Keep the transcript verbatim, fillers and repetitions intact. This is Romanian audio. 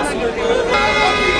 What? What?